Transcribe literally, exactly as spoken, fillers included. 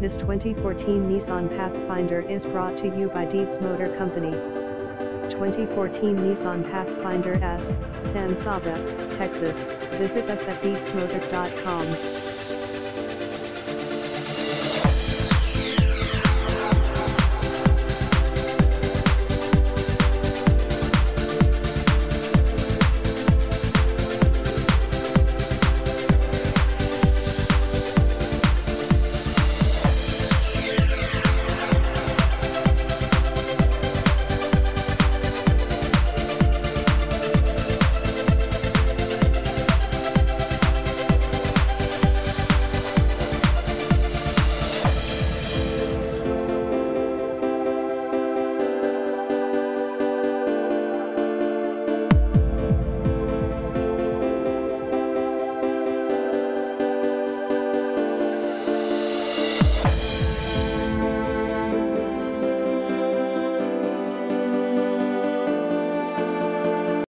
This twenty fourteen Nissan Pathfinder is brought to you by Deeds Motor Company. twenty fourteen Nissan Pathfinder S, San Saba, Texas. Visit us at Deeds Motors dot com.